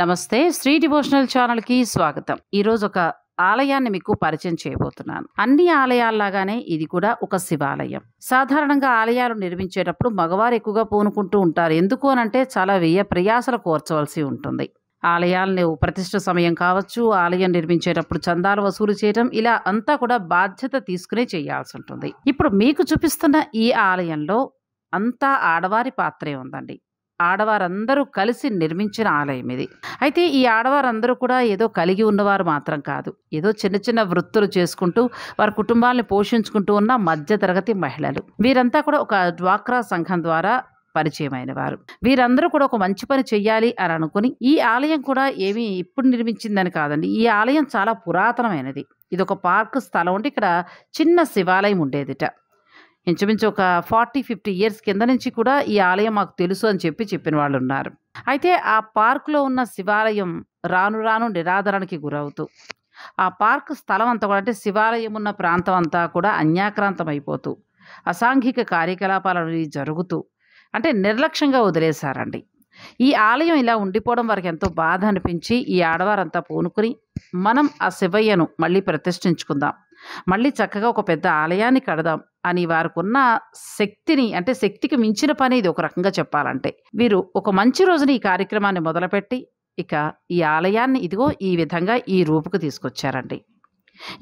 నమస్తే Shri devotional channel కి స్వాగతం। ఈ రోజు ఒక ఆలయాన్ని మీకు పరిచయం చేయబోతున్నాను। అన్ని ఆలయాల్లాగానే ఇది కూడా ఒక శివాలయం। సాధారణంగా ఆలయాలు నిర్మించేటప్పుడు మగవారు ఎక్కువగా పూనుకుంటూ ఉంటారు। ఎందుకు అనంటే చాలా వ్యయ ప్రయాసలు కోర్చవలసి ఉంటుంది। ఆలయాల్ని ప్రతిష్ట సమయం కావచ్చు, ఆలయం నిర్మించేటప్పుడు చందాలు వసూలు చేయడం, ఇలా అంతా కూడా బాధ్యత తీసుకునే చేయాల్సి ఉంటుంది। ఇప్పుడు మీకు చూపిస్తున్న ఈ ఆలయంలో అంతా ఆడవారి పాత్రే ఉందండి। ఆడవారందరూ కలిసి నిర్మించిన ఆలయం ఇది। అయితే ఈ ఆడవారందరూ కూడా ఏదో కలిగి ఉన్నవారు మాత్రం కాదు, ఏదో చిన్న చిన్న వృత్తులు చేసుకుంటూ వారి కుటుంబాలను పోషించుకుంటూ ఉన్న మధ్య తరగతి మహిళలు। వీరంతా కూడా ఒక డ్వాక్రా సంఘం ద్వారా పరిచయమైన వారు। వీరందరూ కూడా ఒక మంచి పని చెయ్యాలి అని అనుకుని ఈ ఆలయం కూడా ఏమి ఇప్పుడు నిర్మించిందని కాదండి, ఈ ఆలయం చాలా పురాతనమైనది। ఇది ఒక పార్క్ స్థలం ఉంటే ఇక్కడ చిన్న శివాలయం ఉండేదిట। ఇంచుమించు ఒక 40-50 years కింద నుంచి కూడా ఈ ఆలయం మాకు తెలుసు అని చెప్పిన వాళ్ళు ఉన్నారు। అయితే ఆ పార్కులో ఉన్న శివాలయం రాను రాను నిరాదరణకి గురవుతూ ఆ పార్క్ స్థలం అంతా కూడా, అంటే శివాలయం ఉన్న ప్రాంతం అంతా కూడా అన్యాక్రాంతం అయిపోతూ అసాంఘిక కార్యకలాపాలు జరుగుతూ, అంటే నిర్లక్ష్యంగా వదిలేశారండి। ఈ ఆలయం ఇలా ఉండిపోవడం వారికి ఎంతో బాధ అనిపించి ఈ ఆడవారంతా పూనుకుని మనం ఆ శివయ్యను మళ్ళీ ప్రతిష్ఠించుకుందాం, మళ్ళీ చక్కగా ఒక పెద్ద ఆలయాన్ని కడదాం అని వారికి ఉన్న శక్తిని, అంటే శక్తికి మించిన పని ఇది ఒక రకంగా చెప్పాలంటే, వీరు ఒక మంచి రోజున ఈ కార్యక్రమాన్ని మొదలుపెట్టి ఇక ఈ ఆలయాన్ని ఇదిగో ఈ విధంగా ఈ రూపుకు తీసుకొచ్చారండి।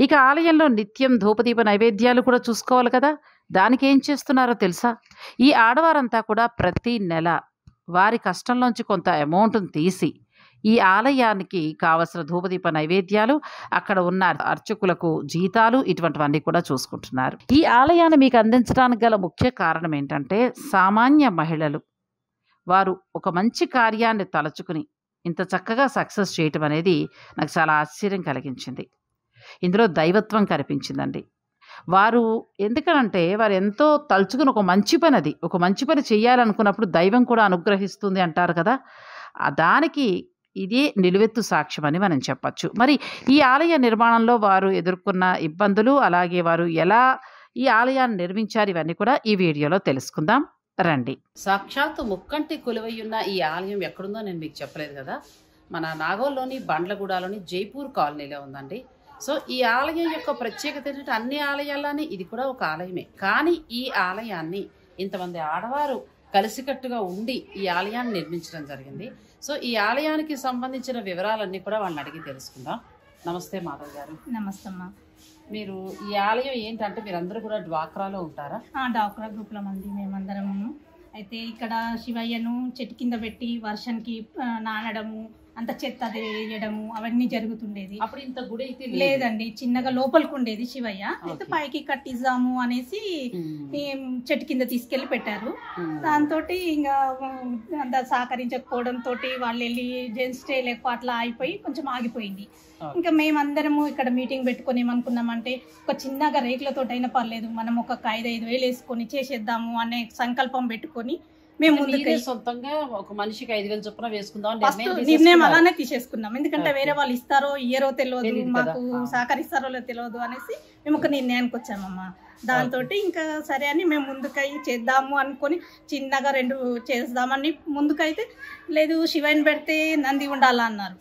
ఇక ఆలయంలో నిత్యం ధూపదీప నైవేద్యాలు కూడా చూసుకోవాలి కదా, దానికి ఏం చేస్తున్నారో తెలుసా? ఈ ఆడవారంతా కూడా ప్రతి నెల వారి కష్టంలోంచి కొంత అమౌంట్ను తీసి ఈ ఆలయానికి కావలసిన ధూపదీప నైవేద్యాలు, అక్కడ ఉన్న అర్చకులకు జీతాలు, ఇటువంటివన్నీ కూడా చూసుకుంటున్నారు। ఈ ఆలయాన్ని మీకు అందించడానికి గల ముఖ్య కారణం ఏంటంటే సామాన్య మహిళలు వారు ఒక మంచి కార్యాన్ని తలచుకుని ఇంత చక్కగా సక్సెస్ చేయటం అనేది నాకు చాలా ఆశ్చర్యం కలిగించింది। ఇందులో దైవత్వం కనిపించిందండి। వారు ఎందుకనంటే వారు ఎంతో తలుచుకుని ఒక మంచి పని, అది ఒక మంచి పని చేయాలనుకున్నప్పుడు దైవం కూడా అనుగ్రహిస్తుంది అంటారు కదా, దానికి ఇదే నిలువెత్తు సాక్ష్యం అని మనం చెప్పచ్చు। మరి ఈ ఆలయ నిర్మాణంలో వారు ఎదుర్కొన్న ఇబ్బందులు, అలాగే వారు ఎలా ఈ ఆలయాన్ని నిర్మించారు, ఇవన్నీ కూడా ఈ వీడియోలో తెలుసుకుందాం రండి। సాక్షాత్తు ముక్కంటి కొలువైయున్న ఈ ఆలయం ఎక్కడుందో నేను మీకు చెప్పలేదు కదా, మన నాగోల్లోని బండ్లగూడలోని జైపూర్ కాలనీలో ఉందండి। సో ఈ ఆలయం యొక్క ప్రత్యేకత ఏంటంటే అన్ని ఆలయాల్లోనే ఇది కూడా ఒక ఆలయమే, కానీ ఈ ఆలయాన్ని ఇంతమంది ఆడవారు కలిసికట్టుగా ఉండి ఈ ఆలయాన్ని నిర్మించడం జరిగింది। సో ఈ ఆలయానికి సంబంధించిన వివరాలన్నీ కూడా వాళ్ళని అడిగి తెలుసుకుందాం। నమస్తే మాధవ్ గారు। నమస్తే అమ్మా। మీరు ఈ ఆలయం ఏంటంటే మీరందరూ కూడా డ్వాక్రాలో ఉంటారా? డ్వాక్రా గ్రూప్లో మంది మేమందరము। అయితే ఇక్కడ శివయ్యను చెట్టు కింద పెట్టి వర్షానికి నానడము, అంత చెత్త వేయడము అవన్నీ జరుగుతుండేది। అప్పుడు ఇంత గుడి అయితే లేదండి, చిన్నగా లోపలికి ఉండేది శివయ్య। అయితే పైకి కట్టిద్దాము అనేసి చెట్టు కింద తీసుకెళ్లి పెట్టారు। దాంతో ఇంకా అంత సహకరించకపోవడం తోటి వాళ్ళు వెళ్ళి జెంట్స్ డే లేకపోతే అట్లా అయిపోయి కొంచెం ఆగిపోయింది। ఇంకా మేమందరము ఇక్కడ మీటింగ్ పెట్టుకుని ఏమనుకున్నామంటే ఒక చిన్నగా రేకులతోటైనా పర్లేదు, మనం ఒక 5,000 వేసుకొని చేసేద్దాము అనే సంకల్పం పెట్టుకొని మేము సొంతంగా ఒక మనిషికి 5,000 చొప్పున వేసుకుందాం నిర్ణయం అలానే తీసేసుకున్నాం। ఎందుకంటే వేరే వాళ్ళు ఇస్తారో ఇయ్యరో తెలియదు, మాకు సహకరిస్తారో తెలియదు అనేసి మేము ఒక నిర్ణయానికి వచ్చామమ్మా। దాంతో ఇంకా సరే అని మేము ముందుకై చేద్దాము అనుకుని చిన్నగా 2 చేద్దామని ముందుకైతే, లేదు శివయ్యని పెడితే నంది ఉండాలా అన్నారు,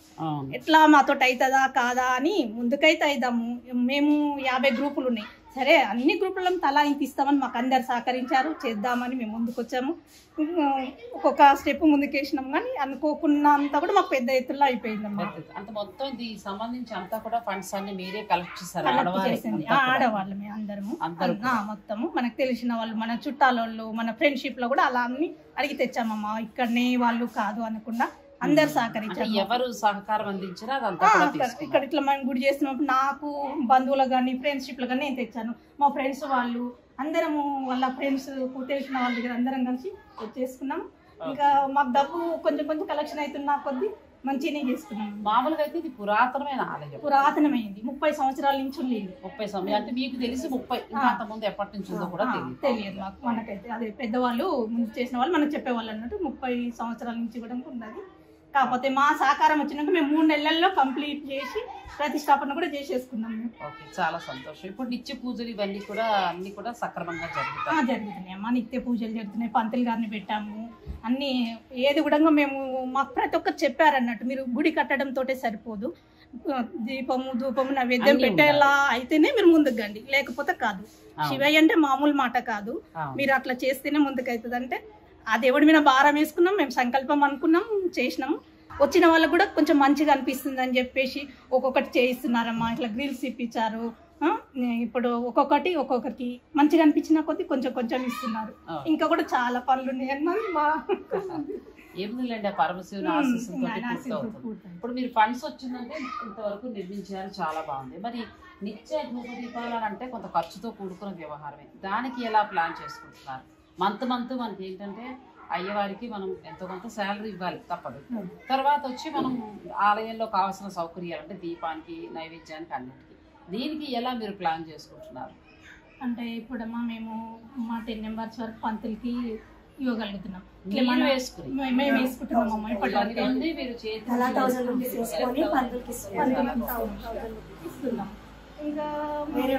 ఎట్లా మాతో అవుతుందా కాదా అని ముందుకైతే అవుదాము। మేము 50 గ్రూపులు ఉన్నాయి, సరే అన్ని గ్రూపులను తలా ఇంత ఇస్తామని మాకు అందరు సహకరించారు, చేద్దామని మేము ముందుకు వచ్చాము। ఒక్కొక్క స్టెప్ ముందుకు వేసినాం, కానీ అనుకోకున్నంత కూడా మాకు పెద్ద ఎత్తులో అయిపోయింది అమ్మా। అంటే మొత్తం దీనికి సంబంధించి అంతా కూడా ఫండ్స్ అన్ని మీరే కలెక్ట్ చేశారు? ఆడవాళ్ళమే అందరము, మొత్తము మనకు తెలిసిన వాళ్ళు, మన చుట్టాలోళ్ళు, మన ఫ్రెండ్షిప్ లో కూడా అలా అన్ని అడిగి తెచ్చామమ్మా, ఇక్కడనే వాళ్ళు కాదు అనకుండా అందరు సహకరించారు। ఎవరు సహకారం అందించారు అదంతా ఇక్కడ ఇట్లా మనం గుడి చేసినప్పుడు నాకు బంధువులు కానీ ఫ్రెండ్షిప్లు కానీ నేను తెచ్చాను, మా ఫ్రెండ్స్ వాళ్ళు అందరము వాళ్ళ ఫ్రెండ్స్ తెలిసిన వాళ్ళ దగ్గర అందరం కలిసి చేసుకున్నాం। ఇంకా మాకు డబ్బు కొంచెం కొంచెం కలెక్షన్ అవుతున్నా కొద్ది మంచిగానే చేసుకున్నాం। మామూలుగా అయితే ఇది పురాతనమైన ఆలయం, పురాతనమైంది, 30 సంవత్సరాల నుంచి ఉండేది। 30 సంవత్సరాలు అంటే మీకు తెలిసి 30 అంతకుముందు ఎప్పటి నుంచి ఉందో కూడా తెలియదు మాకు, మనకైతే అదే పెద్దవాళ్ళు ముందు చేసిన వాళ్ళు మనకు చెప్పేవాళ్ళు అన్నట్టు 30 సంవత్సరాల నుంచి కూడా ఉన్నది। కాకపోతే మా సహకారం వచ్చినాక మేము 3 నెలల్లో కంప్లీట్ చేసి ప్రతిష్టాపన కూడా చేసేసుకున్నాం। ఓకే, చాలా సంతోషం। ఇప్పుడు నిత్య పూజలు ఇవన్నీ కూడా అన్ని కూడా సక్రమంగా జరుగుతున్నాయి అమ్మా? నిత్య పూజలు జరుగుతున్నాయి, పంతులు గారిని పెట్టాము, అన్ని ఏది కూడా మేము మా ప్రతి ఒక్క చెప్పారు అన్నట్టు మీరు గుడి కట్టడం తోటే సరిపోదు దీపము ధూపము నైవేద్యం పెట్టేలా అయితేనే మీరు ముందుకు గండి లేకపోతే కాదు శివయ్య అంటే మామూలు మాట కాదు మీరు అట్లా చేస్తేనే ముందుకు అవుతదంటే ఆ దేవుడి మీద భారం వేసుకున్నాం మేము సంకల్పం అనుకున్నాం చేసినాం వచ్చిన వాళ్ళకు కూడా కొంచెం మంచిగా అనిపిస్తుంది అని చెప్పేసి ఒక్కొక్కటి చేయిస్తున్నారమ్మా ఇట్లా గ్రిల్స్ ఇప్పించారు ఇప్పుడు ఒక్కొక్కటి ఒక్కొక్కరికి మంచిగా అనిపించిన కొద్ది కొంచెం కొంచెం ఇస్తున్నారు ఇంకా కూడా చాలా పనులు ఇప్పుడు మీరు ఫండ్స్ వచ్చిందంటే ఇంతవరకు నిర్మించారు చాలా బాగుంది మరి నిత్య దీపాలు అంటే కొంత ఖర్చుతో కూడుకున్న వ్యవహారమే దానికి ఎలా ప్లాన్ చేసుకుంటున్నారు మంత్ మంత్ మనకి ఏంటంటే అయ్యవారికి మనం ఎంతో కొంత శాలరీ ఇవ్వాలి తప్పదు తర్వాత వచ్చి మనం ఆలయంలో కావాల్సిన సౌకర్యాలు అంటే దీపానికి నైవేద్యానికి అన్నిటికీ దీనికి ఎలా మీరు ప్లాన్ చేసుకుంటున్నారు అంటే ఇప్పుడమ్మా మేము మా 10 members వరకు పంతులకి ఇవ్వగలుగుతున్నాం మేము వేసుకుంటున్నాం ఇస్తున్నాం ఇంకా వేరే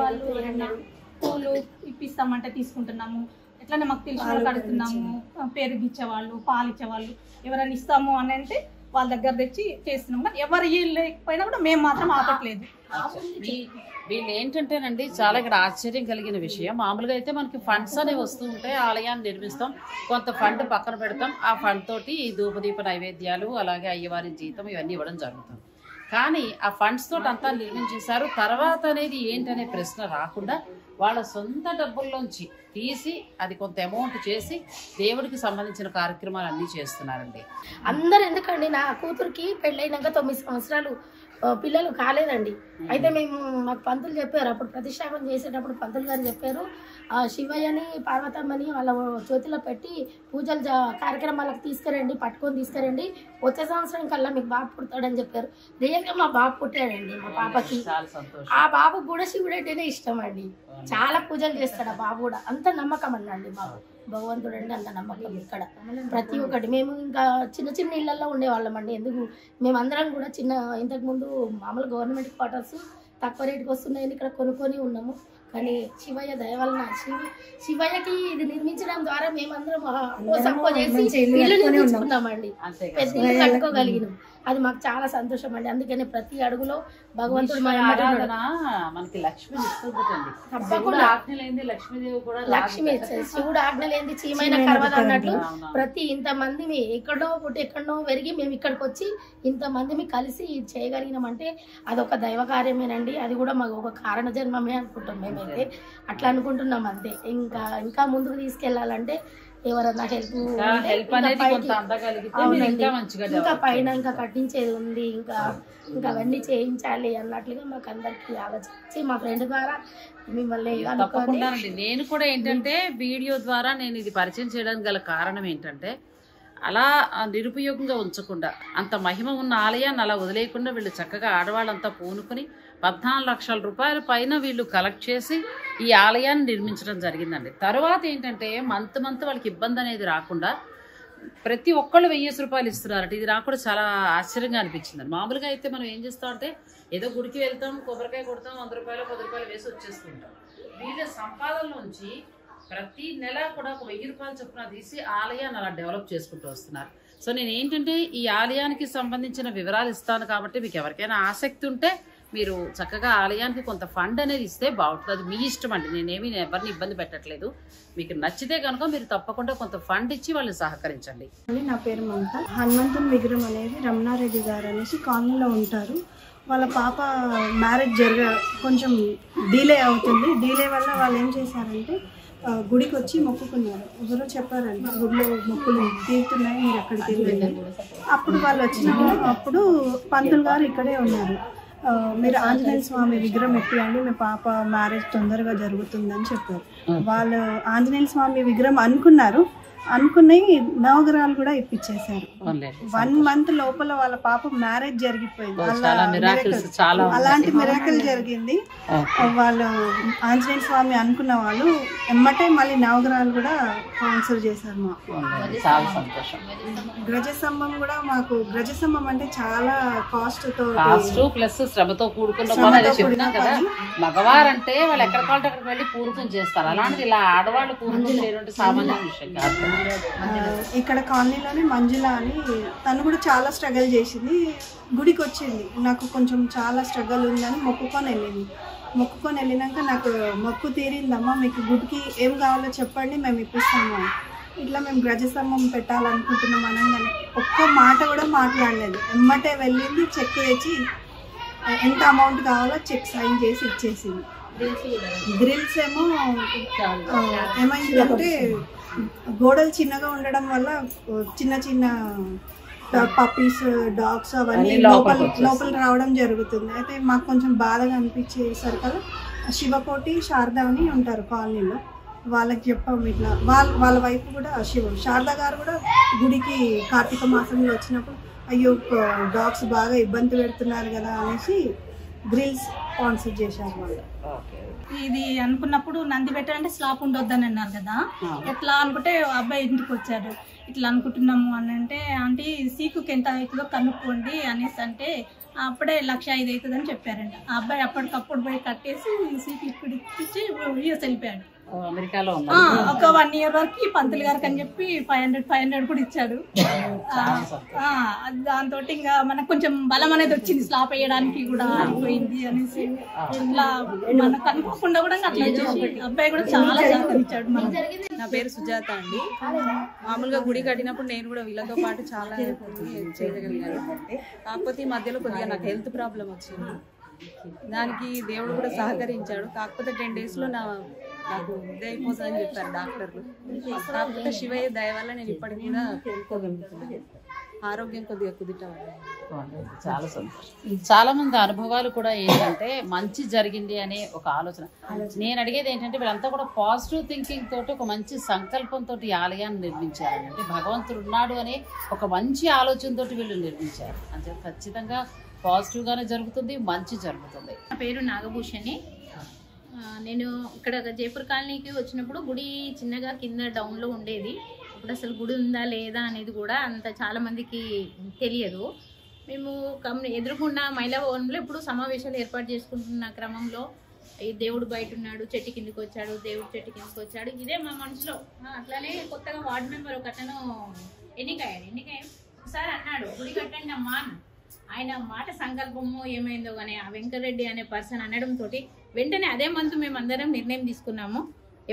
వాళ్ళు పూలు ఇప్పిస్తామంటే తీసుకుంటున్నాము ఎట్లానే మాకు తెలిసిన కడుతున్నాము పేరుకి ఇచ్చేవాళ్ళు పాలు ఇచ్చేవాళ్ళు ఎవరైనా ఇస్తాము అని అంటే వాళ్ళ దగ్గర తెచ్చి చేస్తున్నాం కానీ ఎవరు లేకపోయినా కూడా మేము మాత్రం ఆపట్లేదు వీళ్ళు ఏంటంటేనండి చాలా ఇక్కడ ఆశ్చర్యం కలిగిన విషయం మామూలుగా అయితే మనకి ఫండ్స్ అనేవి వస్తూ ఉంటాయి ఆలయాన్ని నిర్మిస్తాం కొంత ఫండ్ పక్కన పెడతాం ఆ ఫండ్ తోటి ధూపదీప నైవేద్యాలు అలాగే అయ్యవారి జీతం ఇవన్నీ ఇవ్వడం జరుగుతుంది కానీ ఆ ఫండ్స్ తోటి అంతా నిర్మించేశారు తర్వాత అనేది ఏంటనే ప్రశ్న రాకుండా వాళ్ళ సొంత డబ్బుల్లోంచి తీసి అది కొంత అమౌంట్ చేసి దేవుడికి సంబంధించిన కార్యక్రమాలు అన్నీ చేస్తున్నారండి అందరు ఎందుకండి నా కూతురికి పెళ్ళైనాక 9 సంవత్సరాలు పిల్లలు కాలేదండి అయితే మేము మాకు పంతులు చెప్పారు అప్పుడు ప్రతిష్టాపన చేసేటప్పుడు పంతులు గారు చెప్పారు శివయ్యని పార్వతమ్మని వాళ్ళ చేతిలో పెట్టి పూజలు కార్యక్రమాలకు తీసుకురండి పట్టుకొని తీసుకురండి వచ్చే సంవత్సరం కల్లా మీకు బాబు పుడతాడని చెప్పారు రియల్గా మా బాబు పుట్టాడండి మా పాపకి ఆ బాబు కూడా శివుడు అంటేనే ఇష్టం అండి చాలా పూజలు చేస్తాడు ఆ బాబు కూడా అంత నమ్మకం అండి మాకు భగవంతుడు అంటే అంత నమ్మకం ఇక్కడ ప్రతి ఒక్కటి మేము ఇంకా చిన్న చిన్న ఇళ్లలో ఉండేవాళ్ళం అండి ఎందుకు మేమందరం కూడా చిన్న ఇంతకుముందు మామూలు గవర్నమెంట్ క్వార్టర్స్ తక్కువ రేటుకి వస్తున్నాయని ఇక్కడ కొనుక్కొని ఉన్నాము కానీ శివయ్య దయ వలన శివయ్యకి ఇది నిర్మించడం ద్వారా మేమందరం ఉన్నామండి పెద్ద ఇల్లు కట్టుకోగలిగినాం అది మాకు చాలా సంతోషం అండి అందుకనే ప్రతి అడుగులో భగవంతుడు మనకి లక్ష్మి తప్పకుండా లక్ష్మి శివుడు ఆజ్ఞ లేని చీమైన కర్మలు అన్నట్లు ప్రతి ఇంతమంది ఎక్కడో పుట్టి ఎక్కడో పెరిగి మేము ఇక్కడికి వచ్చి ఇంతమంది కలిసి చేయగలిగినామంటే అదొక దైవ కార్యమేనండి అది కూడా మాకు ఒక కారణ జన్మమే అనుకుంటాం మేమైతే అట్లా అనుకుంటున్నాం అంతే ఇంకా ఇంకా ముందుకు తీసుకెళ్లాలంటే ఎవరన్నా హెల్ప్ ఇంకా పైన ఇంకా కట్టించేది ఉంది ఇంకా అవన్నీ చేయించాలి అన్నట్లుగా మాకు అందరికి ఆలోచించి మా ఫ్రెండ్ ద్వారా మిమ్మల్ని అనుకుంటానండి నేను కూడా ఏంటంటే వీడియో ద్వారా నేను ఇది పరిచయం చేయడానికి గల కారణం ఏంటంటే అలా నిరుపయోగంగా ఉంచకుండా అంత మహిమ ఉన్న ఆలయాన్ని అలా వదిలేయకుండా వీళ్ళు చక్కగా ఆడవాళ్ళంతా పూనుకొని 14 లక్షల రూపాయల పైన వీళ్ళు కలెక్ట్ చేసి ఈ ఆలయాన్ని నిర్మించడం జరిగిందండి తర్వాత ఏంటంటే మంత్ వాళ్ళకి ఇబ్బంది అనేది రాకుండా ప్రతి ఒక్కళ్ళు 1000 రూపాయలు ఇస్తున్నారంటే ఇది నాకు కూడా చాలా ఆశ్చర్యంగా అనిపించిందండి మామూలుగా అయితే మనం ఏం చేస్తామంటే ఏదో గుడికి వెళ్తాం కొబ్బరికాయ కొడతాం 100 రూపాయలు 10 రూపాయలు వేసి వచ్చేస్తుంటాం వీళ్ళ సంపాదనలోంచి ప్రతి నెల కూడా ఒక 1000 రూపాయలు చొప్పున తీసి ఆలయాన్ని అలా డెవలప్ చేసుకుంటూ వస్తున్నారు సో నేను ఏంటంటే ఈ ఆలయానికి సంబంధించిన వివరాలు ఇస్తాను కాబట్టి మీకు ఎవరికైనా ఆసక్తి ఉంటే మీరు చక్కగా ఆలయానికి కొంత ఫండ్ అనేది ఇస్తే బాగుంటుంది అది మీ ఇష్టం అండి నేనేమి ఎవరిని ఇబ్బంది పెట్టట్లేదు మీకు నచ్చితే కనుక మీరు తప్పకుండా కొంత ఫండ్ ఇచ్చి వాళ్ళు సహకరించండి నా పేరు మమత హనుమంతుని విగ్రహం అనేది రమణారెడ్డి గారు అనేసి కాలనీలో ఉంటారు వాళ్ళ పాప మ్యారేజ్ కొంచెం డీలే అవుతుంది డీలే వల్ల వాళ్ళు ఏం చేశారంటే గుడికి వచ్చి మొక్కుకున్నారు ఎవరో చెప్పారంటే గుడిలో మొక్కులు తీరుతున్నాయి మీరు అక్కడికి వెళ్ళారు అప్పుడు వాళ్ళు వచ్చినప్పుడు అప్పుడు పంతులు గారు ఇక్కడే ఉన్నారు మీరు ఆంజనేయ స్వామి విగ్రహం ఎక్కియండి మీ పాప మ్యారేజ్ తొందరగా జరుగుతుందని చెప్పారు వాళ్ళు ఆంజనేయ స్వామి విగ్రహం అనుకున్నాయి నవగ్రహాలు కూడా ఇప్పించేశారు 1 month లోపల వాళ్ళ పాప మ్యారేజ్ జరిగిపోయింది అలాంటి మిరాకిల్ జరిగింది వాళ్ళు ఆంజనేయ స్వామి అనుకున్న వాళ్ళు ఎమ్మటే మళ్ళీ నవగ్రహాలు కూడా స్పాన్సర్ చేశారు మాకు గ్రజస్తంభం కూడా మాకు గ్రజస్తంభం అంటే చాలా కాస్ట్తో ప్లస్ శ్రమతో కూడుకున్న మగవారంటే వాళ్ళు ఎక్కడ కావాలి అక్కడ వెళ్ళి పూర్వం చేస్తారు అలాంటి ఇలా ఆడవాళ్ళు పూర్వం సామాన్య విషయం కాదు ఇక్కడ కాలనీలోనే మంజుల అని తను కూడా చాలా స్ట్రగల్ చేసింది. గుడికి వచ్చింది, నాకు కొంచెం చాలా స్ట్రగల్ ఉందని మొక్కుకొని వెళ్ళినాక నాకు మొక్కు తీరిందమ్మా, మీకు గుడికి ఏం కావాలో చెప్పండి మేము ఇప్పిస్తాము అని. ఇట్లా మేము ధ్వజస్తంభం పెట్టాలనుకుంటున్నాం అనగానే ఒక్క మాట కూడా మాట్లాడలేదు. ఎమ్మటే వెళ్ళింది, చెక్ తెచ్చి ఎంత అమౌంట్ కావాలో చెక్ సైన్ చేసి ఇచ్చేసింది. గ్రిల్స్ ఏమో ఏమైందంటే గోడలు చిన్నగా ఉండడం వల్ల చిన్న చిన్న పప్పీస్, డాగ్స్ అవన్నీ లోపల రావడం జరుగుతుంది. అయితే మాకు కొంచెం బాధగా అనిపించేసరికల్లా శివకోటి, శారద అని ఉంటారు కాలనీలో, వాళ్ళకి చెప్పాము ఇట్లా. వాళ్ళ వైపు కూడా శారద గారు కూడా గుడికి కార్తీక మాసంలో వచ్చినప్పుడు అయ్యో డాగ్స్ బాగా ఇబ్బంది పెడుతున్నారు కదా అనేసి గ్రిల్స్ స్పాన్సర్ చేశారు వాళ్ళు. ఇది అనుకున్నప్పుడు నంది పెట్టాలంటే స్లాప్ ఉండొద్దని అన్నారు కదా, ఎట్లా అనుకుంటే అబ్బాయి ఇంటికి వచ్చారు. ఇట్లా అనుకుంటున్నాము అని అంటే ఆంటీ సీకుకి ఎంత అవుతుందో కనుక్కోండి అనేసి అంటే అప్పుడే 1,05,000 అవుతుందని చెప్పారంట. ఆ అబ్బాయి అప్పటికప్పుడు పోయి కట్టేసి సీకు ఇప్పుడు ఇచ్చి యూఎస్ వెళ్ళిపోయాడు. అమెరికాలో ఒక 1 year వరకు పంతులు గారికి అని చెప్పి 500 కూడా ఇచ్చాడు. దాంతో ఇంకా మనకు కొంచెం బలం అనేది వచ్చింది, స్లాప్ వేయడానికి కూడా అయిపోయింది అనేసి ఇట్లా మనకు అనుకోకుండా కూడా అట్లా చేసి అబ్బాయి కూడా చాలా సహకరించాడు. నా పేరు సుజాత అండి. మామూలుగా గుడి కట్టినప్పుడు నేను కూడా వీళ్ళతో పాటు చాలా చేయగలిగాను. కాకపోతే ఈ మధ్యలో కొద్దిగా నాకు హెల్త్ ప్రాబ్లం వచ్చింది, దానికి దేవుడు కూడా సహకరించాడు. కాకపోతే 10 days లో నాకు ఇది అయిపోతుందని చెప్పారు డాక్టర్లు. కాకపోతే శివయ్య దయ వల్ల నేను ఇప్పటికి కూడా కోలుకోగలుగుతున్నాను, ఆరోగ్యం కొద్దిగా కుదిటవాళ్ళు. చాలా సంతోషం. చాలా మంది అనుభవాలు కూడా ఏంటంటే మంచి జరిగింది అనే ఒక ఆలోచన. నేను అడిగేది ఏంటంటే వీళ్ళంతా కూడా పాజిటివ్ థింకింగ్ తోటి ఒక మంచి సంకల్పంతో ఈ ఆలయాన్ని నిర్మించారు. అంటే భగవంతుడు ఉన్నాడు అనే ఒక మంచి ఆలోచనతో వీళ్ళు నిర్మించారు. అంటే ఖచ్చితంగా పాజిటివ్ గానే జరుగుతుంది, మంచి జరుగుతుంది. నా పేరు నాగభూషణి. నేను ఇక్కడ జైపూర్ కాలనీకి వచ్చినప్పుడు గుడి చిన్నగా కింద డౌన్లో ఉండేది. అప్పుడు అసలు గుడి ఉందా లేదా అనేది కూడా అంత చాలామందికి తెలియదు. మేము ఎదురుకున్న మహిళా భవనంలో ఇప్పుడు సమావేశాలు ఏర్పాటు చేసుకుంటున్న క్రమంలో ఈ దేవుడు బయట ఉన్నాడు, చెట్టు కిందకి వచ్చాడు, దేవుడు చెట్టు కిందకి వచ్చాడు, ఇదే మా మనసులో. అట్లానే కొత్తగా వార్డు మెంబర్ ఒక అతను ఎన్నికయ్యాడు. ఒకసారి అన్నాడు గుడి కట్టండి అమ్మా. ఆయన మాట సంకల్పము ఏమైందో కానీ ఆ వెంకటరెడ్డి అనే పర్సన్ అనడంతో వెంటనే అదే మంత్ మేమందరం నిర్ణయం తీసుకున్నాము,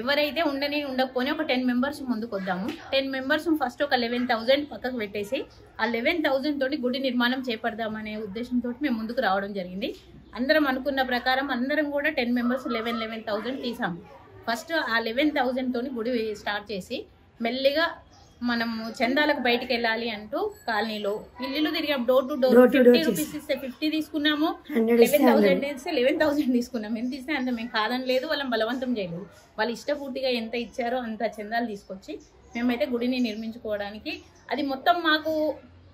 ఎవరైతే ఉండకపోయినా ఒక 10 members ముందుకు వద్దాము. 10 members ఫస్ట్ ఒక 11,000 పక్కకు పెట్టేసి ఆ 11,000 తోటి గుడి నిర్మాణం చేపడదామనే ఉద్దేశంతో మేము ముందుకు రావడం జరిగింది. అందరం అనుకున్న ప్రకారం అందరం కూడా 10 members 11,000 తీసాము. ఫస్ట్ ఆ 11,000తోని గుడి స్టార్ట్ చేసి మెల్లిగా మనము చందాలకు బయటికి వెళ్ళాలి అంటూ కాలనీలో ఇల్లు తిరిగాం. డోర్ టు డోర్ 50 rupees ఇస్తే 50 తీసుకున్నాము, 11,000 ఇస్తే 11,000 తీసుకున్నాం. ఎంత ఇస్తే అంత మేము కాదని లేదు, వాళ్ళని బలవంతం చేయలేదు. వాళ్ళు ఇష్టపూర్తిగా ఎంత ఇచ్చారో అంత చందాలు తీసుకొచ్చి మేమైతే గుడిని నిర్మించుకోవడానికి అది మొత్తం మాకు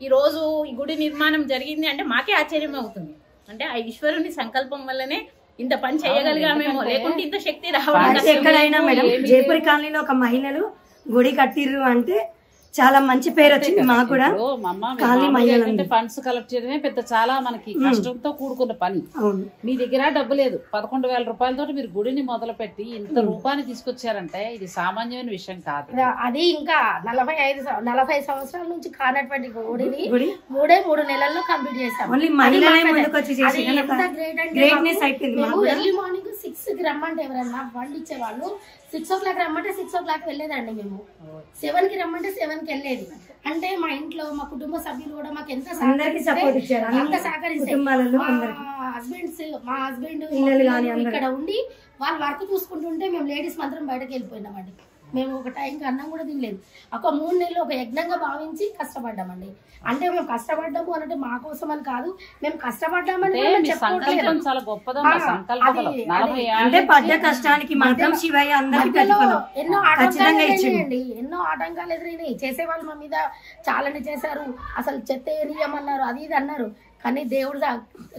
ఈరోజు ఈ గుడి నిర్మాణం జరిగింది అంటే మాకే ఆశ్చర్యం అవుతుంది. అంటే ఆ ఈశ్వరుని సంకల్పం వల్లనే ఇంత పని చేయగలిగామేమో, లేకుంటే ఇంత శక్తి రావాలి. ఎక్కడైనా మేడం జైపూర్ కాలనీలో ఒక మహిళలు గుడి కట్టిర్రు అంటే చాలా మంచి పేరు వచ్చింది మాకు కూడా. ఫండ్స్ కలెక్ట్ చేయడమే పెద్ద చాలా మనకి కష్టంతో కూడుకున్న పని. మీ దగ్గర డబ్బు లేదు, 11,000 రూపాయలతో మీరు గుడిని మొదలు పెట్టి ఇంత రూపాన్ని తీసుకొచ్చారంటే ఇది సామాన్యమైన విషయం కాదు. అది ఇంకా 45 సంవత్సరాల నుంచి కానటువంటి గుడిని 3 నెలల్లో కంప్లీట్ చేస్తాం. 6కి రమ్మంటే ఎవరన్నా బండి ఇచ్చేవాళ్ళు, 6 o'clock రమ్మంటే 6 o'clock వెళ్ళేదండి మేము, 7 కి రమ్మంటే 7 కి వెళ్ళేది. అంటే మా ఇంట్లో మా కుటుంబ సభ్యులు కూడా మాకు ఎంత సహకరిస్తారు. మా హస్బెండ్ ఇక్కడ ఉండి వాళ్ళ వర్క్ చూసుకుంటుంటే మేము లేడీస్ మాత్రం బయటకు వెళ్ళిపోయినామండి. మేము ఒక టైంకి అన్నం కూడా తినలేదు. ఒక 3 నెలలు ఒక యజ్ఞంగా భావించి కష్టపడ్డామండి. అంటే మేము కష్టపడ్డాము అంటే మా కోసం అని కాదు, మేము కష్టపడ్డామని ఎన్నో ఆటంకాలు ఎదురైనాయండి, ఎన్నో ఆటంకాలు ఎదురైనాయి. చేసేవాళ్ళు మా మీద చాలానే చేశారు, అసలు చెత్త ఏరియమన్నారు, అది ఇది అన్నారు. కానీ దేవుడు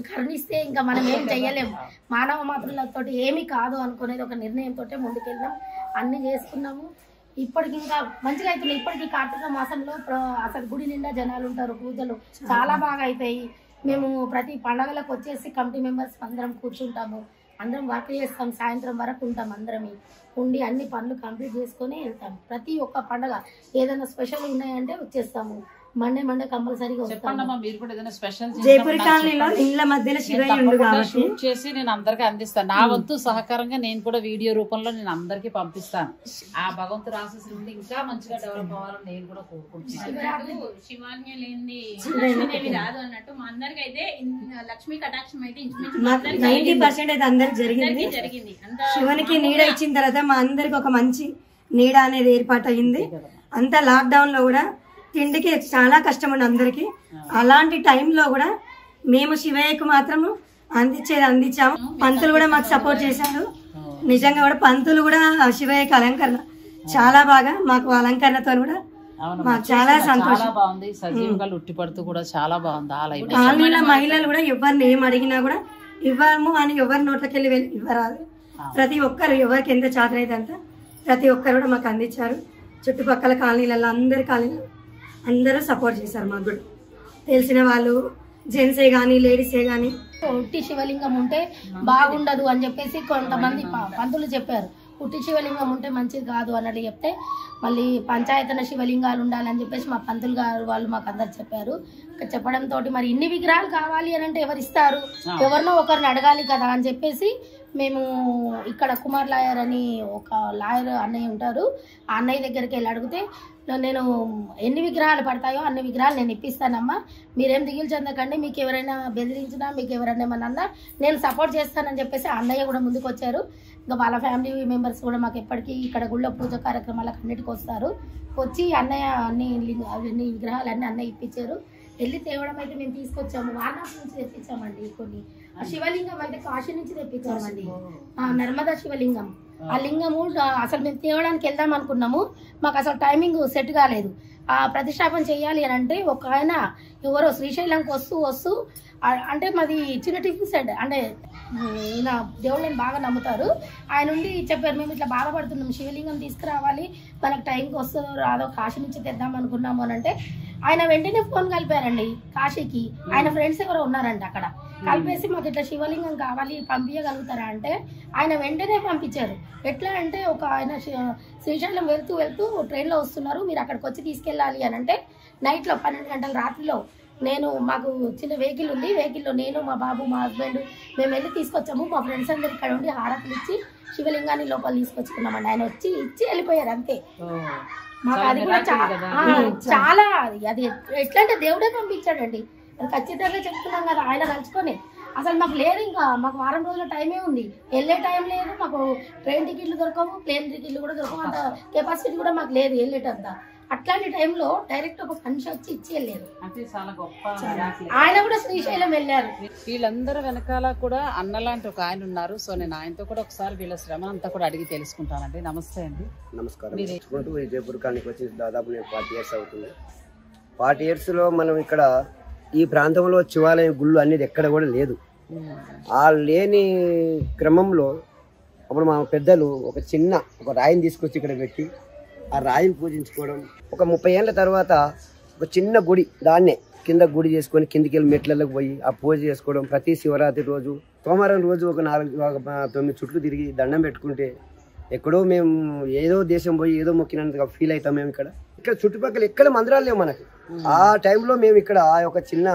కరుణిస్తే ఇంకా మనం ఏం చెయ్యలేము, మానవ మాత్రులతో ఏమీ కాదు అనుకునేది ఒక నిర్ణయంతో ముందుకెళ్ళాం, అన్ని చేసుకున్నాము. ఇప్పటికి ఇంకా మంచిగా అవుతున్నాయి. ఇప్పటికి కార్తీక మాసంలో అసలు గుడి నిండా జనాలు ఉంటారు, పూజలు చాలా బాగా అవుతాయి. మేము ప్రతి పండగలకు వచ్చేసి కమిటీ మెంబర్స్ అందరం కూర్చుంటాము, అందరం వర్క్ చేస్తాం, సాయంత్రం వరకు ఉంటాం, అందరం ఉండి అన్ని పనులు కంప్లీట్ చేసుకొని వెళ్తాం. ప్రతి ఒక్క పండుగ ఏదైనా స్పెషల్ ఉన్నాయంటే వచ్చేస్తాము, మండే మండే కంపల్సరీగా వస్తాము. జైపూర్ కాలనీలో ఇళ్ళ మధ్యలో శివయ్య ఉండు కాబట్టి చేసి నేను అందరికీ అందిస్తాను, నా వంతు సహకారంగా నేను కూడా వీడియో రూపంలో నేను అందరికీ పంపిస్తాను. ఆ భగవంతుడు ఆశీస్సులు ఉండి ఇంకా మంచిగా డెవలప్ అవ్వాలని నేను కూడా కోరుకుంటున్నాను. శివాన్య లేని లక్ష్మీదేవి రాదు అన్నట్టు మా అందరికి అయితే లక్ష్మీ కటాక్షం అయితే 90% అయితే అందరికి జరిగింది. శివునికి నీడ ఇచ్చిన తర్వాత మా అందరికి ఒక మంచి నీడ అనేది ఏర్పాటు అయింది. అంతా లాక్ డౌన్ లో కూడా తిండికి చాలా కష్టం ఉంది అందరికి, అలాంటి టైంలో కూడా మేము శివయ్యకు మాత్రము అందించేది అందించాము. పంతులు కూడా మాకు సపోర్ట్ చేశారు, నిజంగా కూడా పంతులు కూడా శివయ్యకు అలంకరణ చాలా బాగా మాకు అలంకరణతో కూడా మాకు చాలా సంతోషం బాగుంది. సజీవంగా ఉట్టిపడుతూ కూడా చాలా బాగుంది. కాలనీల మహిళలు కూడా ఎవరిని ఏం అడిగినా కూడా ఇవ్వము అని ఎవరి నోట్లకెళ్ళి ఇవ్వరాదు, ప్రతి ఒక్కరు ఎవరికి ఎంత చాతనైతే అంత ప్రతి ఒక్కరు కూడా మాకు అందించారు. చుట్టుపక్కల కాలనీలలో అందరి కాలనీలు అందరూ సపోర్ట్ చేశారు మాకు కూడా, తెలిసిన వాళ్ళు జెంట్సే కానీ లేడీసే కానీ. ఉట్టి శివలింగం ఉంటే బాగుండదు అని చెప్పేసి కొంతమంది పంతులు చెప్పారు, ఉట్టి శివలింగం ఉంటే మంచిది కాదు అన్నట్టు చెప్తే మళ్ళీ పంచాయతన శివలింగాలు ఉండాలని చెప్పేసి మా పంతులు గారు వాళ్ళు మాకు అందరు చెప్పారు. చెప్పడంతో మరి ఇన్ని విగ్రహాలు కావాలి అని అంటే ఎవరు ఇస్తారు, ఎవరినో ఒకరిని అడగాలి కదా అని చెప్పేసి మేము ఇక్కడ కుమార్ లాయర్ అని ఒక లాయర్ అన్నయ్య ఉంటారు, ఆ అన్నయ్య దగ్గరికి వెళ్ళి అడిగితే నేను ఎన్ని విగ్రహాలు పడతాయో అన్ని విగ్రహాలు నేను ఇప్పిస్తానమ్మా, మీరేం దిగులు చెందకండి, మీకు ఎవరైనా బెదిరించినా మీకు ఎవరైనా ఏమన్నా అన్నా నేను సపోర్ట్ చేస్తానని చెప్పేసి అన్నయ్య కూడా ముందుకు వచ్చారు. ఇంకా వాళ్ళ ఫ్యామిలీ మెంబర్స్ కూడా మాకు ఎప్పటికీ ఇక్కడ గుళ్ళో పూజ కార్యక్రమాలకు అన్నిటికి వస్తారు, వచ్చి అన్నయ్య అన్ని విగ్రహాలన్నీ అన్నయ్య ఇప్పించారు. వెళ్ళి తేవడం అయితే మేము తీసుకొచ్చాము, వారణాసి నుంచి తెప్పించామండి కొన్ని. ఆ శివలింగం అయితే కాశీ నుంచి తెప్పించామండి, నర్మదా శివలింగం. ఆ లింగము అసలు మేము తేవడానికి వెళ్దాం అనుకున్నాము, మాకు అసలు టైమింగ్ సెట్ కాలేదు. ఆ ప్రతిష్టాపన చేయాలి అని అంటే ఒక ఆయన ఎవరో శ్రీశైలంకి వస్తూ అంటే మాది చిన్న టిఫిన్ సెట్, అంటే ఇలా దేవుళ్ళని బాగా నమ్ముతారు ఆయన ఉండి చెప్పారు, మేము ఇట్లా బాధపడుతున్నాం శివలింగం తీసుకురావాలి మనకు టైంకి వస్తుందో రాదో కాశీ నుంచి తెద్దాం అనుకున్నాము అని అంటే ఆయన వెంటనే ఫోన్ కలిపారండి కాశీకి, ఆయన ఫ్రెండ్స్ ఎవరో ఉన్నారండి అక్కడ, కలిపేసి మాకు ఇట్లా శివలింగం కావాలి పంపించగలుగుతారా అంటే ఆయన వెంటనే పంపించారు. ఎట్లా అంటే ఒక ఆయన శ్రీశైలం వెళ్తూ ట్రైన్లో వస్తున్నారు, మీరు అక్కడికి వచ్చి తీసుకెళ్ళాలి అని అంటే నైట్లో 12 గంటల రాత్రిలో నేను మాకు చిన్న వెహికల్ ఉంది, వెహికల్లో నేను మా బాబు మా హస్బెండ్ మేము వెళ్ళి తీసుకొచ్చాము. మా ఫ్రెండ్స్ అందరు ఇక్కడ ఉండి హారతులు ఇచ్చి శివలింగాన్ని లోపల తీసుకొచ్చుకున్నామండి, ఆయన వచ్చి ఇచ్చి వెళ్ళిపోయారు అంతే. మాకు అది కూడా చాలా అది ఎట్లా అంటే దేవుడే పంపించాడండి, అది ఖచ్చితంగా చెప్తున్నాం కదా ఆయన తలుచుకొని. అసలు మాకు లేదు, ఇంకా మాకు వారం రోజుల టైమే ఉంది, వెళ్ళే టైం లేదు, మాకు ట్రైన్ టికెట్లు దొరకవు, ప్లేన్ టికెట్లు కూడా దొరకవు, అంత కెపాసిటీ కూడా మాకు లేదు వెళ్ళేటంతా. అట్లాంటి టైంలో డైరెక్ట్ ఒక మనిషి వచ్చి ఇచ్చి వెళ్ళారు, ఆయన కూడా శ్రీశైలం వెళ్ళారు. వీళ్ళందరూ వెనకాల కూడా అన్న లాంటి ఒక ఆయన ఉన్నారు, సో నేను ఆయనతో కూడా ఒకసారి వీళ్ళ శ్రమ అంతా కూడా అడిగి తెలుసుకుంటానండి. నమస్తే అండి. నమస్కారం. జైపూర్ కాలనీకి వచ్చి దాదాపు నేను 40 years అవుతుంది. 40 years లో మనం ఇక్కడ ఈ ప్రాంతంలో శివాలయం గుళ్ళు అనేది ఎక్కడ కూడా లేదు. ఆ లేని క్రమంలో అప్పుడు మా పెద్దలు ఒక చిన్న ఒక రాయిని తీసుకొచ్చి ఇక్కడ పెట్టి ఆ రాయిని పూజించుకోవడం. ఒక 30 ఏళ్ళ తర్వాత ఒక చిన్న గుడి, దాన్నే కింద గుడి చేసుకొని కిందికి వెళ్ళి మెట్లలోకి పోయి ఆ పూజ చేసుకోవడం. ప్రతి శివరాత్రి రోజు సోమవారం రోజు ఒక 9-9 చుట్లు తిరిగి దండం పెట్టుకుంటే ఎక్కడో మేము ఏదో దేశం పోయి ఏదో మొక్కినంతగా ఫీల్ అవుతాం. మేము ఇక్కడ చుట్టుపక్కల ఎక్కడ మందిరాలు లేవు మనకి. ఆ టైంలో మేము ఇక్కడ ఆ యొక్క చిన్న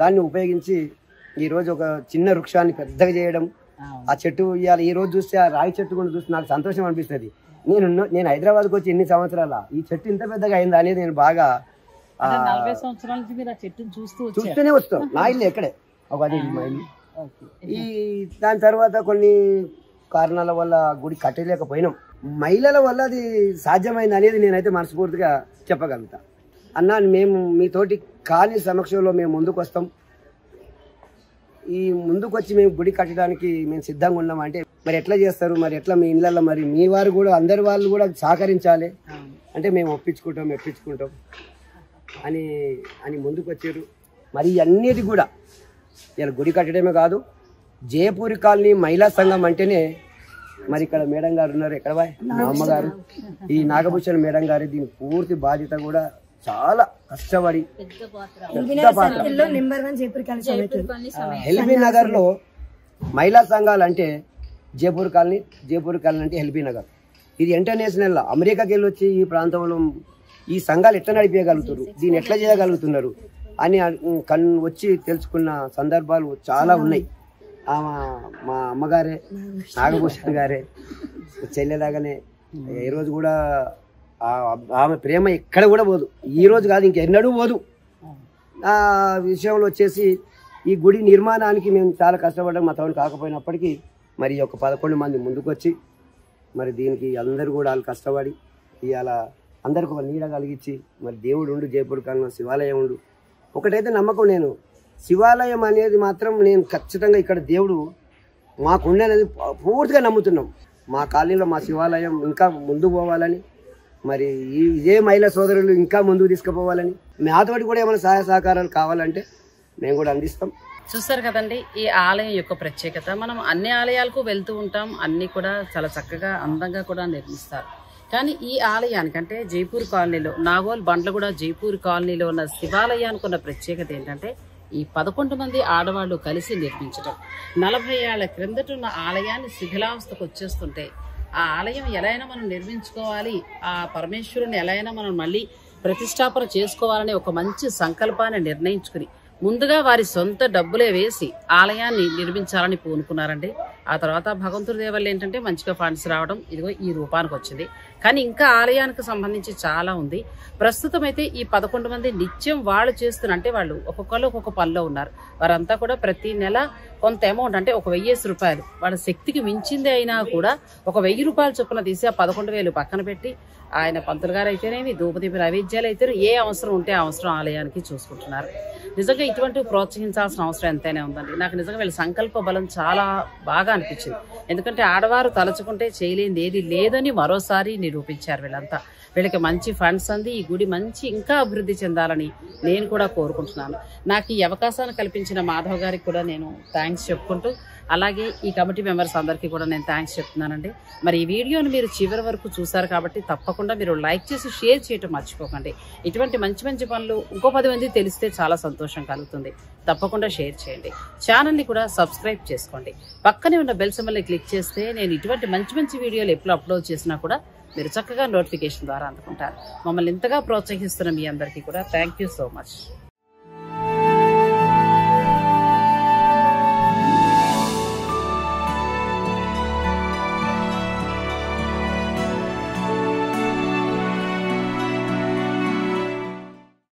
దాన్ని ఉపయోగించి ఈరోజు ఒక చిన్న వృక్షాన్ని పెద్దగా చేయడం, ఆ చెట్టు ఇవ్వాలి. ఈ రోజు చూస్తే ఆ రాయి చెట్టు కూడా చూస్తే నాకు సంతోషం అనిపిస్తుంది. నేను హైదరాబాద్కి వచ్చి ఎన్ని సంవత్సరాల ఈ చెట్టు ఇంత పెద్దగా అయిందా అనేది నేను బాగా 40 సంవత్సరాల నుంచి మీరు ఆ చెట్టును చూస్తూనే వస్తాం. నా ఇల్లు ఎక్కడే ఒక ఈ దాని తర్వాత కొన్ని కారణాల వల్ల గుడి కట్టలేకపోయినాం, మహిళల వల్ల అది సాధ్యమైంది అనేది నేనైతే మనస్ఫూర్తిగా చెప్పగలుగుతా. అన్నా మేము మీతోటి కాని సమక్షంలో మేము ముందుకు వస్తాం, ఈ ముందుకు వచ్చి మేము గుడి కట్టడానికి మేము సిద్ధంగా ఉన్నాం అంటే మరి ఎట్లా చేస్తారు, మరి ఎట్లా మీ ఇళ్ళల్లో మరి మీ వారు కూడా అందరి వాళ్ళు కూడా సహకరించాలి అంటే మేము ఒప్పించుకుంటాం అని ముందుకు వచ్చారు. మరి అన్నిటి కూడా ఇలా గుడి కట్టడమే కాదు, జైపూర్ కాలనీ మహిళా సంఘం అంటేనే మరి ఇక్కడ మేడం గారు ఉన్నారు, ఎక్కడ మా అమ్మగారు ఈ నాగభూషణ మేడం గారి దీని పూర్తి బాధ్యత కూడా చాలా కష్టపడి హెల్బీ నగర్ లో మహిళా సంఘాలంటే జైపూర్ కాలనీ అంటే ఎల్బీ నగర్. ఇది ఇంటర్నేషనల్, అమెరికాకి వెళ్ళి వచ్చి ఈ ప్రాంతంలో ఈ సంఘాలు ఎట్లా నడిపేయగలుగుతారు, దీన్ని ఎట్లా చేయగలుగుతున్నారు అని వచ్చి తెలుసుకున్న సందర్భాలు చాలా ఉన్నాయి. మా అమ్మగారే నాగభూషణ్ గారే చెల్లెలాగానే ఏ రోజు కూడా ఆమె ప్రేమ ఎక్కడ కూడా పోదు, ఈ రోజు కాదు ఇంకెన్నడూ పోదు. ఆ విషయంలో వచ్చేసి ఈ గుడి నిర్మాణానికి మేము చాలా కష్టపడడం మా తోడు కాకపోయినప్పటికీ మరి ఒక 11 మంది ముందుకొచ్చి మరి దీనికి అందరూ కూడా వాళ్ళు కష్టపడి ఇవాళ అందరికి ఒక నీడ కలిగించి మరి దేవుడు ఉండు, జైపూర్ కాలనీ శివాలయం ఉండు. ఒకటైతే నమ్మకం, నేను శివాలయం అనేది మాత్రం నేను ఖచ్చితంగా ఇక్కడ దేవుడు మాకుండేది పూర్తిగా నమ్ముతున్నాం. మా కాలనీలో మా శివాలయం ఇంకా ముందు పోవాలని, మరి ఇదే మహిళా సోదరులు ఇంకా ముందుకు తీసుకుపోవాలని, మాతోటి కూడా ఏమైనా సహాయ సహకారాలు కావాలంటే మేము కూడా అందిస్తాం. చూస్తారు కదండి ఈ ఆలయం యొక్క ప్రత్యేకత. మనం అన్ని ఆలయాలకు వెళ్తూ ఉంటాం, అన్నీ కూడా చాలా చక్కగా అందంగా కూడా నిర్మిస్తారు. కానీ ఈ ఆలయానికంటే జైపూర్ కాలనీలో నాగోల్ బండ్లగూడ జైపూర్ కాలనీలో ఉన్న శివాలయానికి ఉన్న ప్రత్యేకత ఏంటంటే ఈ 11 మంది ఆడవాళ్ళు కలిసి నిర్మించడం. 40 ఏళ్ల క్రిందటున్న ఆలయాన్ని శిథిలావస్థకు వచ్చేస్తుంటే ఆ ఆలయం ఎలా అయినా మనం నిర్మించుకోవాలి, ఆ పరమేశ్వరుని ఎలా అయినా మనం మళ్ళీ ప్రతిష్టాపన చేసుకోవాలనే ఒక మంచి సంకల్పాన్ని నిర్ణయించుకుని ముందుగా వారి సొంత డబ్బులే వేసి ఆలయాన్ని నిర్మించాలని పూనుకున్నారండి. ఆ తర్వాత భగవంతుడి దేవల్ల ఏంటంటే మంచిగా ఫండ్స్ రావడం ఇదిగో ఈ రూపానికి వచ్చింది. కానీ ఇంకా ఆలయానికి సంబంధించి చాలా ఉంది. ప్రస్తుతం అయితే ఈ 11 మంది నిత్యం వాళ్ళు చేస్తున్న, అంటే వాళ్ళు ఒక్కొక్కరు ఒక్కొక్క పనిలో ఉన్నారు. వారంతా కూడా ప్రతి నెల కొంత అమౌంట్, అంటే 1000 రూపాయలు వాళ్ళ శక్తికి మించింది అయినా కూడా 1000 రూపాయలు చొప్పున తీసి ఆ 11,000 పక్కన పెట్టి ఆయన పంతులు గారు అయితేనేమి, ధూపదీప నైవేద్యాలు అయితేనే ఏ అవసరం ఉంటే అవసరం ఆలయానికి చూసుకుంటున్నారు. నిజంగా ఇటువంటి ప్రోత్సహించాల్సిన అవసరం ఎంతైనా ఉందండి. నాకు నిజంగా వీళ్ళ సంకల్ప బలం చాలా బాగా అనిపించింది. ఎందుకంటే ఆడవారు తలచుకుంటే చేయలేని ఏది లేదని మరోసారి నిరూపించారు వీళ్ళంతా. వీళ్ళకి మంచి ఫండ్స్ అంది ఈ గుడి మంచి ఇంకా అభివృద్ధి చెందాలని నేను కూడా కోరుకుంటున్నాను. నాకు ఈ అవకాశాన్ని కల్పించిన మాధవ్ గారికి కూడా నేను థ్యాంక్స్ చెప్పుకుంటూ, అలాగే ఈ కమిటీ మెంబర్స్ అందరికీ కూడా నేను థ్యాంక్స్ చెప్తున్నానండి. మరి ఈ వీడియోని మీరు చివరి వరకు చూసారు కాబట్టి తప్పకుండా మీరు లైక్ చేసి షేర్ చేయటం మర్చిపోకండి. ఇటువంటి మంచి మంచి పనులు ఇంకో 10 మంది తెలిస్తే చాలా సంతోషం కలుగుతుంది. తప్పకుండా షేర్ చేయండి, ఛానల్ని కూడా సబ్స్క్రైబ్ చేసుకోండి. పక్కనే ఉన్న బెల్ సింబల్ని క్లిక్ చేస్తే నేను ఇటువంటి మంచి మంచి వీడియోలు ఎప్పుడు అప్లోడ్ చేసినా కూడా మీరు చక్కగా నోటిఫికేషన్ ద్వారా అందుకుంటారు. మమ్మల్ని ఇంతగా ప్రోత్సహిస్తున్న మీ అందరికీ కూడా థ్యాంక్ యూ సో మచ్.